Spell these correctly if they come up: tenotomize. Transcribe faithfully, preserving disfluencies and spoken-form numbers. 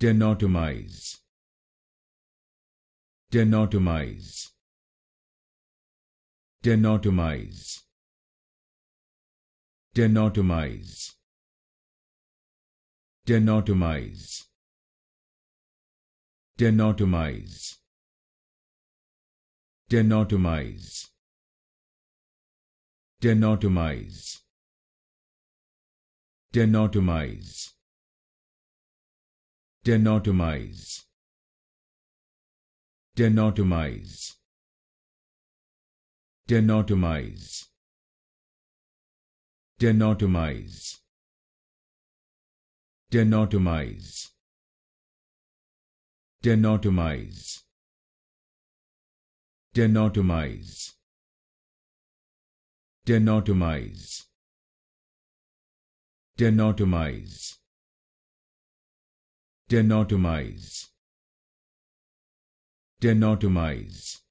Tenotomize. Tenotomize. Tenotomize. Tenotomize. Tenotomize. Tenotomize. Tenotomize. Tenotomize. Tenotomize. Tenotomize. Tenotomize. Tenotomize. Tenotomize. Tenotomize. Tenotomize. Tenotomize. Tenotomize. Tenotomize. Tenotomize. Tenotomize.